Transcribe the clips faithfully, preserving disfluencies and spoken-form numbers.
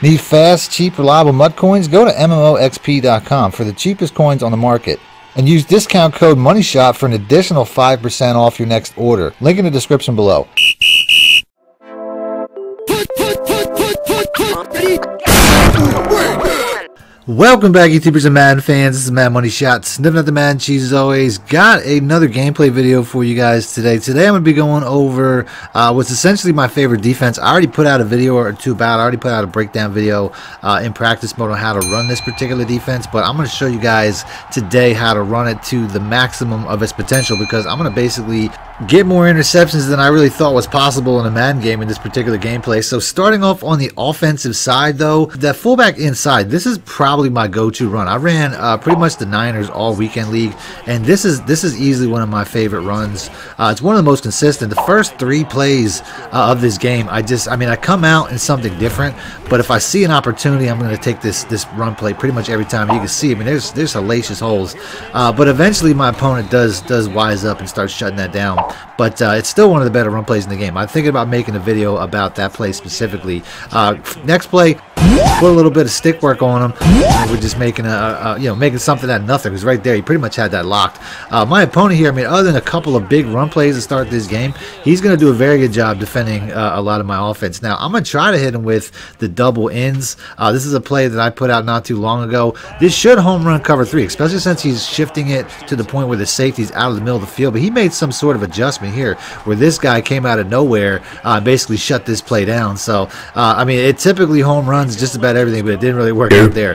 Need fast, cheap, reliable mud coins? Go to M M O X P dot com for the cheapest coins on the market. And use discount code MONEYSHOT for an additional five percent off your next order. Link in the description below. Welcome back, YouTubers and Madden fans. This is Madden Moneyshot, sniffing at the Madden cheese as always. Got another gameplay video for you guys today. Today I'm going to be going over uh, what's essentially my favorite defense. I already put out a video or two about it. I already put out a breakdown video uh, in practice mode on how to run this particular defense, but I'm going to show you guys today how to run it to the maximum of its potential, because I'm going to basically get more interceptions than I really thought was possible in a Madden game in this particular gameplay. So starting off on the offensive side though, the fullback inside, this is probably my go-to run. I ran uh, pretty much the Niners all weekend league, and this is this is easily one of my favorite runs. Uh, it's one of the most consistent. The first three plays uh, of this game, I just I mean I come out in something different, but if I see an opportunity, I'm going to take this this run play pretty much every time. You can see, I mean, there's there's hellacious holes, uh, but eventually my opponent does does wise up and starts shutting that down. But uh, it's still one of the better run plays in the game. I'm thinking about making a video about that play specifically. Uh, next play. Put a little bit of stick work on him. And we're just making a, a you know making something out of nothing. Because right there, he pretty much had that locked. Uh, my opponent here, I mean, other than a couple of big run plays to start this game, he's going to do a very good job defending uh, a lot of my offense. Now I'm going to try to hit him with the double ends. Uh, this is a play that I put out not too long ago. This should home run cover three, especially since he's shifting it to the point where the safety's out of the middle of the field. But he made some sort of adjustment here where this guy came out of nowhere, uh, basically shut this play down. So uh, I mean, it typically home runs just about everything, but it didn't really work out there.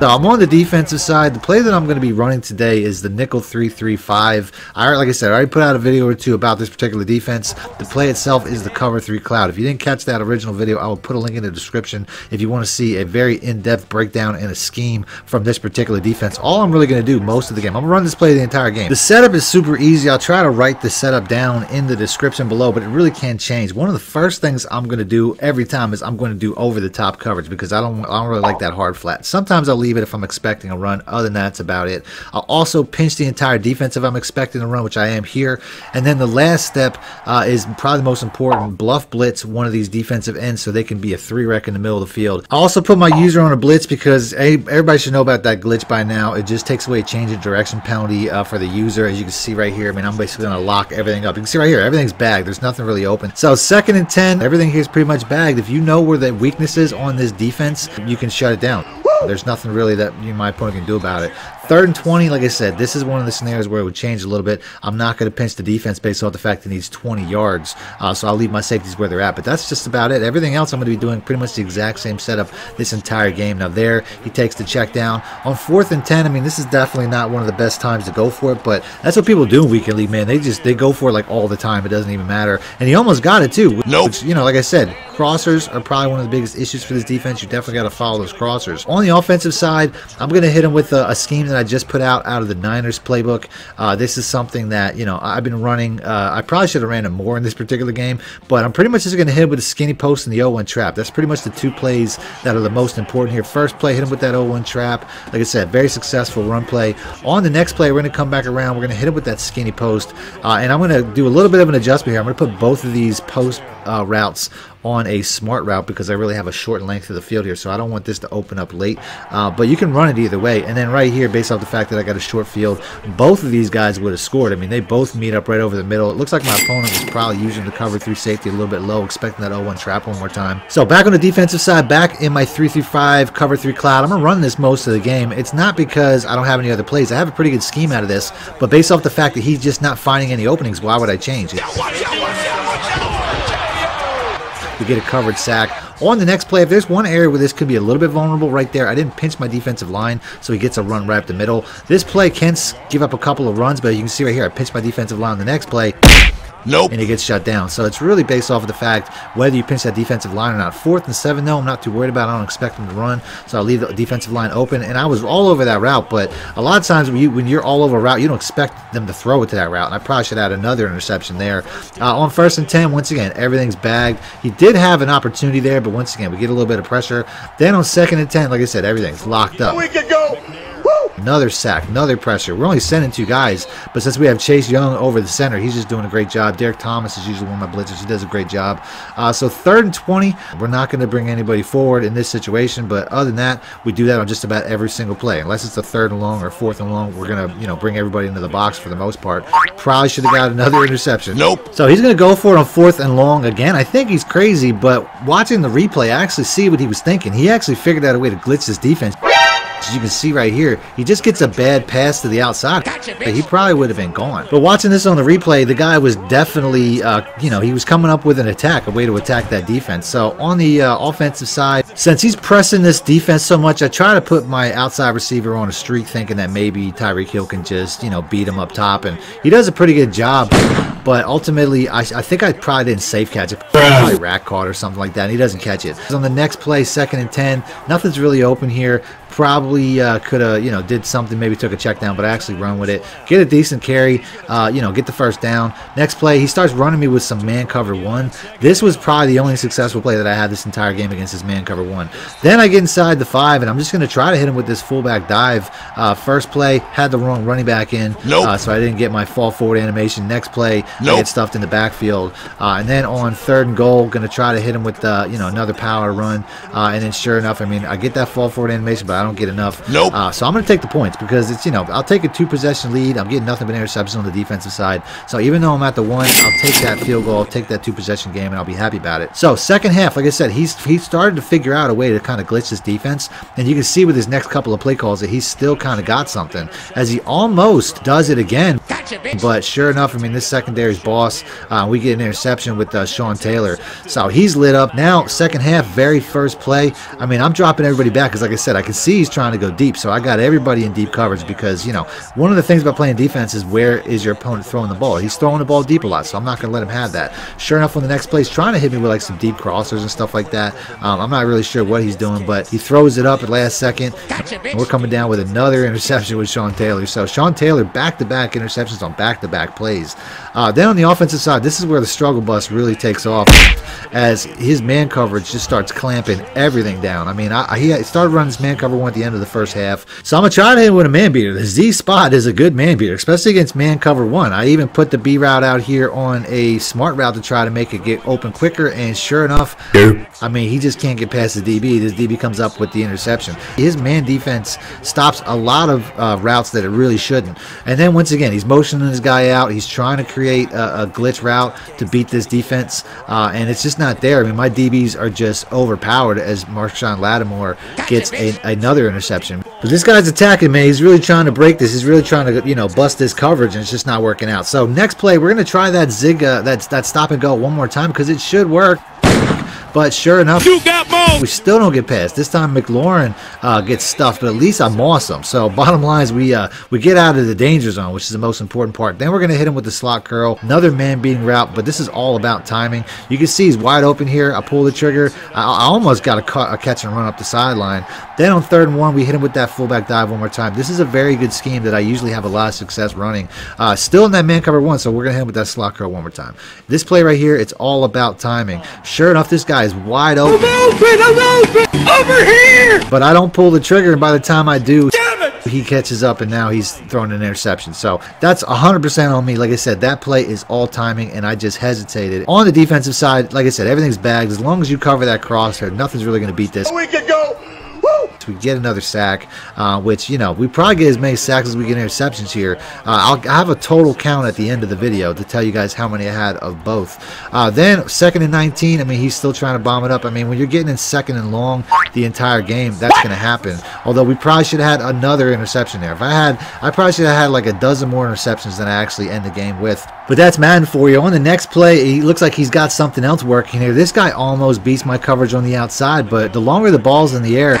So I'm on the defensive side. The play that I'm going to be running today is the nickel three three five. I, like I said, I already put out a video or two about this particular defense. The play itself is the cover three cloud. If you didn't catch that original video, I will put a link in the description if you want to see a very in-depth breakdown and a scheme from this particular defense. All I'm really going to do most of the game, I'm going to run this play the entire game. The setup is super easy. I'll try to write the setup down in the description below, but it really can change. One of the first things I'm going to do every time is I'm going to do over-the-top coverage, because I don't, I don't really like that hard flat. Sometimes I'll leave it if I'm expecting a run. Other than that, that's about it. I'll also pinch the entire defense if I'm expecting a run, which I am here. And then the last step uh, is probably the most important. Bluff blitz one of these defensive ends so they can be a three rec in the middle of the field. I also put my user on a blitz because everybody should know about that glitch by now. It just takes away a change of direction penalty uh, for the user. As you can see right here, I mean, I'm basically going to lock everything up. You can see right here, everything's bagged. There's nothing really open. So second and ten, everything here is pretty much bagged. If you know where the weakness is on this defense, you can shut it down. There's nothing really that you, my opponent, can do about it. Third and twenty, like I said, this is one of the scenarios where it would change a little bit. I'm not going to pinch the defense based off the fact it needs twenty yards, uh, so I'll leave my safeties where they're at. But that's just about it. Everything else I'm going to be doing pretty much the exact same setup this entire game. Now there, he takes the check down. On fourth and ten, I mean, this is definitely not one of the best times to go for it, but that's what people do in weekend league, man. They just they go for it like all the time. It doesn't even matter. And he almost got it too. Nope. Which, you know, like I said, crossers are probably one of the biggest issues for this defense. You definitely got to follow those crossers. On the offensive side, I'm going to hit him with a, a scheme that I just put out out of the Niners playbook. Uh, this is something that, you know, I've been running. Uh, I probably should have ran it more in this particular game, but I'm pretty much just going to hit him with a skinny post and the O one trap. That's pretty much the two plays that are the most important here. First play, hit him with that O one trap. Like I said, very successful run play. On the next play, we're going to come back around. We're going to hit him with that skinny post, uh, and I'm going to do a little bit of an adjustment here. I'm going to put both of these post uh, routes on a smart route because I really have a short length of the field here, so I don't want this to open up late, uh, but you can run it either way. And then right here, based off the fact that I got a short field, both of these guys would have scored. I mean, they both meet up right over the middle. It looks like my opponent was probably using the cover three safety a little bit low, expecting that O one trap one more time. So back on the defensive side, back in my three three five cover three cloud, I'm gonna run this most of the game. It's not because I don't have any other plays. I have a pretty good scheme out of this, but based off the fact that he's just not finding any openings, why would I change it? We get a covered sack. On the next play, if there's one area where this could be a little bit vulnerable, right there, I didn't pinch my defensive line, so he gets a run right up the middle. This play can give up a couple of runs, but you can see right here, I pinched my defensive line on the next play. Nope. And it gets shut down. So it's really based off of the fact whether you pinch that defensive line or not. Fourth and seven, no, I'm not too worried about it. I don't expect them to run, so I'll leave the defensive line open. And I was all over that route, but a lot of times when, you, when you're all over a route, you don't expect them to throw it to that route. And I probably should add another interception there. Uh, on first and ten, once again, everything's bagged. He did have an opportunity there, but once again, we get a little bit of pressure. Then on second and ten, like I said, everything's locked up. We can go. Woo! Another sack, another pressure. We're only sending two guys, but since we have Chase Young over the center, he's just doing a great job. Derek Thomas is usually one of my blitzers. He does a great job. Uh, so third and twenty, we're not going to bring anybody forward in this situation, but other than that, we do that on just about every single play. Unless it's a third and long or fourth and long, we're going to, you know, bring everybody into the box for the most part. Probably should have got another interception. Nope. So he's going to go for it on fourth and long again. I think he's crazy, but watching the replay, I actually see what he was thinking. He actually figured out a way to glitch his defense. As you can see right here, he just gets a bad pass to the outside. Gotcha, he probably would have been gone. But watching this on the replay, the guy was definitely, uh, you know, he was coming up with an attack, a way to attack that defense. So on the uh, offensive side, since he's pressing this defense so much, I try to put my outside receiver on a streak thinking that maybe Tyreek Hill can just, you know, beat him up top. And he does a pretty good job. But ultimately, I, I think I probably didn't safe catch it. Probably rack caught or something like that, and he doesn't catch it. So on the next play, second and ten, nothing's really open here. Probably uh, could have, you know, did something, maybe took a check down, but I actually run with it. Get a decent carry, uh, you know, get the first down. Next play, he starts running me with some man cover one. This was probably the only successful play that I had this entire game against his man cover one. Then I get inside the five, and I'm just going to try to hit him with this fullback dive. Uh, first play, had the wrong running back in, nope. uh, so I didn't get my fall forward animation. Next play, nope. I get stuffed in the backfield. Uh, and then on third and goal, going to try to hit him with, uh, you know, another power run. Uh, and then sure enough, I mean, I get that fall forward animation, but I don't get enough. Nope. Uh, so I'm going to take the points because it's, you know, I'll take a two possession lead. I'm getting nothing but interceptions on the defensive side. So even though I'm at the one, I'll take that field goal, I'll take that two possession game, and I'll be happy about it. So second half, like I said, he's he started to figure out a way to kind of glitch his defense. And you can see with his next couple of play calls that he's still kind of got something as he almost does it again. Gotcha, bitch. But sure enough, I mean, this secondary's boss, uh, we get an interception with uh, Sean Taylor. So he's lit up. Now, second half, very first play. I mean, I'm dropping everybody back because, like I said, I can see he's trying to go deep, so I got everybody in deep coverage because, you know, one of the things about playing defense is where is your opponent throwing the ball. He's throwing the ball deep a lot, so I'm not going to let him have that. Sure enough, on the next play, he's trying to hit me with, like, some deep crossers and stuff like that. Um, I'm not really sure what he's doing, but he throws it up at last second. Gotcha, bitch. We're coming down with another interception with Sean Taylor. So Sean Taylor, back-to-back interceptions on back-to-back plays. Uh, then on the offensive side, this is where the struggle bus really takes off as his man coverage just starts clamping everything down. I mean, I, I, he started running his man cover one at the end of the first half. So I'm going to try to hit him with a man beater. The Z spot is a good man beater, especially against man cover one. I even put the B route out here on a smart route to try to make it get open quicker, and sure enough, I mean, he just can't get past the D B. This D B comes up with the interception. His man defense stops a lot of uh, routes that it really shouldn't. And then once again, he's motioning his guy out. He's trying to create a, a glitch route to beat this defense, uh, and it's just not there. I mean, my D Bs are just overpowered as Marshon Lattimore gets a, another interception. But this guy's attacking, man. He's really trying to break this. He's really trying to, you know, bust this coverage, and it's just not working out. So next play, we're going to try that zig, uh, that, that stop and go one more time because it should work. But sure enough, you got more. We still don't get past. This time McLaurin uh, gets stuffed, but at least I'm awesome. So bottom line is we, uh, we get out of the danger zone, which is the most important part. Then we're going to hit him with the slot curl, another man-beating route, but this is all about timing. You can see he's wide open here. I pull the trigger. I, I almost got a, cut, a catch and run up the sideline. Then on third and one, we hit him with that fullback dive one more time. This is a very good scheme that I usually have a lot of success running. Uh, still in that man cover one, so we're going to hit him with that slot curl one more time. This play right here, it's all about timing. Sure enough, this guy is wide open. I'm open, I'm open, over here! But I don't pull the trigger, and by the time I do, he catches up, and now he's thrown an interception. So that's one hundred percent on me. Like I said, that play is all timing, and I just hesitated. On the defensive side, like I said, everything's bagged. As long as you cover that crosshair, nothing's really going to beat this. We could go. We get another sack, uh, which, you know, we probably get as many sacks as we get interceptions here. Uh, I'll, I'll have a total count at the end of the video to tell you guys how many I had of both. Uh, then second and nineteen, I mean, he's still trying to bomb it up. I mean, when you're getting in second and long the entire game, that's going to happen. Although we probably should have had another interception there. If I had, I probably should have had like a dozen more interceptions than I actually end the game with. But that's Madden for you. On the next play, it looks like he's got something else working here. This guy almost beats my coverage on the outside, but the longer the ball's in the air,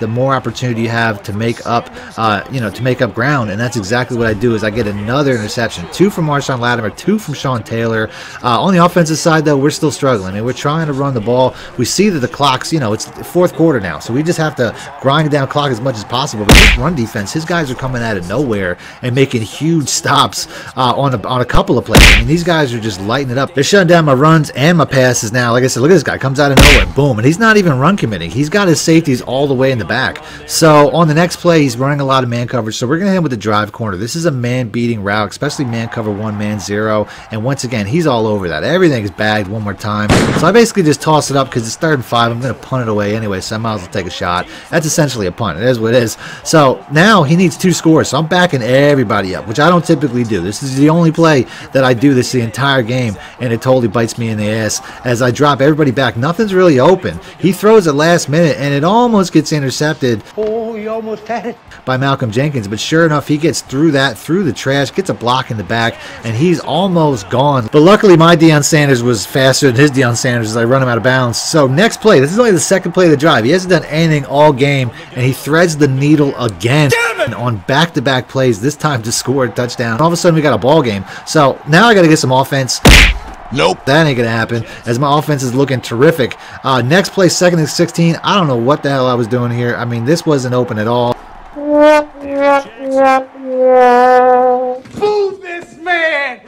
the more opportunity you have to make up, uh, you know, to make up ground. And that's exactly what I do. Is I get another interception, two from Marshon Lattimore, two from Sean Taylor. Uh, on the offensive side, though, we're still struggling. I mean, we're trying to run the ball. We see that the clock's, you know, it's fourth quarter now, so we just have to grind down clock as much as possible. But this run defense, his guys are coming out of nowhere and making huge stops uh, on a, on a couple of plays. I mean, these guys are just lighting it up. They're shutting down my runs and my passes now. Like I said, look at this guy. Comes out of nowhere. Boom. And he's not even run committing. He's got his safeties all the way in the back. So on the next play, he's running a lot of man coverage. So we're going to hit him with the drive corner. This is a man-beating route, especially man cover one, man zero. And once again, he's all over that. Everything is bagged one more time. So I basically just toss it up because it's third and five. I'm going to punt it away anyway, so I might as well take a shot. That's essentially a punt. It is what it is. So now he needs two scores. So I'm backing everybody up, which I don't typically do. This is the only play that I do this the entire game, and it totally bites me in the ass as I drop everybody back. Nothing's really open. He throws at last minute, and it almost gets intercepted. Oh, he almost had it. By Malcolm Jenkins, but sure enough, he gets through that, through the trash, gets a block in the back, and he's almost gone. But luckily, my Deion Sanders was faster than his Deion Sanders as I run him out of bounds. So next play, this is only the second play of the drive. He hasn't done anything all game, and he threads the needle again. Damn it! On back-to-back plays, this time to score a touchdown. All of a sudden, we got a ball game. So now I got to get some offense. Nope, that ain't gonna happen as my offense is looking terrific. Uh, next play, second and sixteen. I don't know what the hell I was doing here. I mean, this wasn't open at all. Move this man!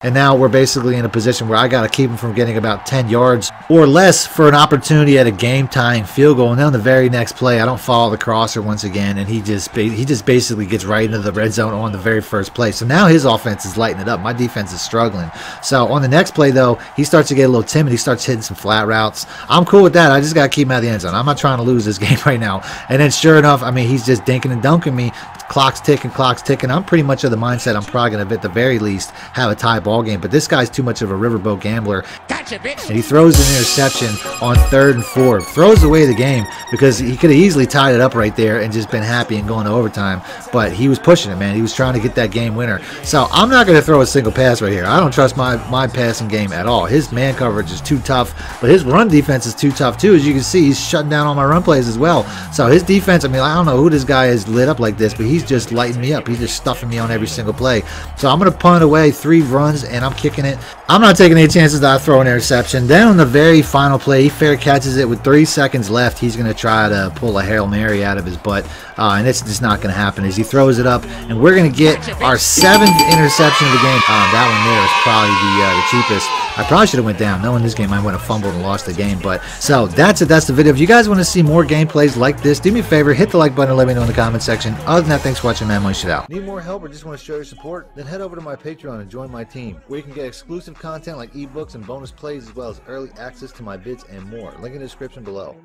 And now we're basically in a position where I got to keep him from getting about ten yards or less for an opportunity at a game-tying field goal. And then on the very next play, I don't follow the crosser once again, and he just he just basically gets right into the red zone on the very first play. So now his offense is lighting it up. My defense is struggling. So on the next play, though, he starts to get a little timid. He starts hitting some flat routes. I'm cool with that. I just got to keep him out of the end zone. I'm not trying to lose this game right now. And then sure enough, I mean, he's just dinking and dunking me. Clock's ticking, clock's ticking. I'm pretty much of the mindset I'm probably going to, at the very least, have a tie ball game, but this guy's too much of a riverboat gambler. Gotcha, bitch. And he throws an interception on third and four, throws away the game because he could have easily tied it up right there and just been happy and going to overtime, but he was pushing it, man. He was trying to get that game winner. So I'm not going to throw a single pass right here. I don't trust my my passing game at all. His man coverage is too tough, but his run defense is too tough too. As you can see, he's shutting down all my run plays as well. So his defense, I mean, I don't know who this guy is lit up like this, but he's just lighting me up. He's just stuffing me on every single play. So I'm going to punt away three runs and I'm kicking it. I'm not taking any chances that I throw an interception. Then on the very final play, he fair catches it with three seconds left. He's going to try to pull a Hail Mary out of his butt, uh, and it's just not going to happen as he throws it up, and we're going to get our seventh interception of the game. Um, that one there is probably the, uh, the cheapest. I probably should have went down. Knowing this game, I would have fumbled and lost the game. But so that's it. That's the video. If you guys want to see more gameplays like this, do me a favor, hit the like button and let me know in the comment section. Other than that, thanks for watching, man. Money Shit out. Need more help or just want to show your support? Then head over to my Patreon and join my team, where you can get exclusive content like ebooks and bonus plays, as well as early access to my vids and more. Link in the description below.